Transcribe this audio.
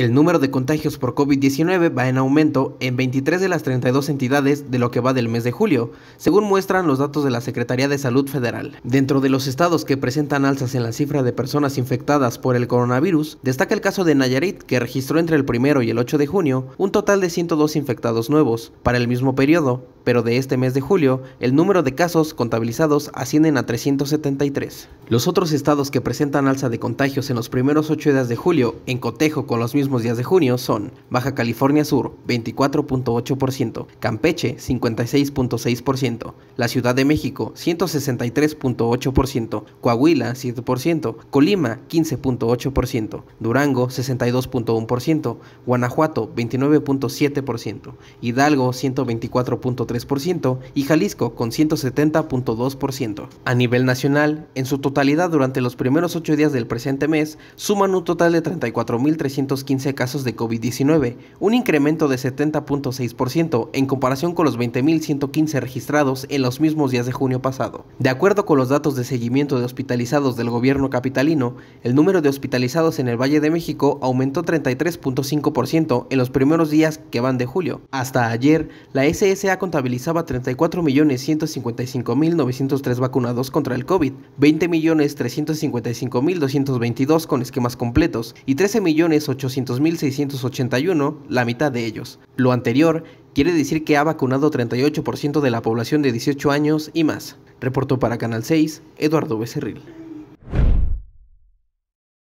El número de contagios por COVID-19 va en aumento en 23 de las 32 entidades de lo que va del mes de julio, según muestran los datos de la Secretaría de Salud Federal. Dentro de los estados que presentan alzas en la cifra de personas infectadas por el coronavirus, destaca el caso de Nayarit, que registró entre el 1 y el 8 de junio un total de 102 infectados nuevos. Para el mismo periodo, pero de este mes de julio, el número de casos contabilizados ascienden a 373. Los otros estados que presentan alza de contagios en los primeros 8 días de julio, en cotejo con los mismos días de junio, son Baja California Sur, 24.8%, Campeche, 56.6%, la Ciudad de México, 163.8%, Coahuila, 7%, Colima, 15.8%, Durango, 62.1%, Guanajuato, 29.7%, Hidalgo, 124.3% y Jalisco con 170.2%. A nivel nacional, en su totalidad durante los primeros 8 días del presente mes, suman un total de 34.315 casos de COVID-19, un incremento de 70.6% en comparación con los 20.115 registrados en los mismos días de junio pasado. De acuerdo con los datos de seguimiento de hospitalizados del gobierno capitalino, el número de hospitalizados en el Valle de México aumentó 33.5% en los primeros días que van de julio. Hasta ayer, la SSA contabilizaba 34.155.903 vacunados contra el COVID, 20.355.222 con esquemas completos y 13.800.681, la mitad de ellos. Lo anterior quiere decir que ha vacunado 38% de la población de 18 años y más. Reportó para Canal 6, Eduardo Becerril.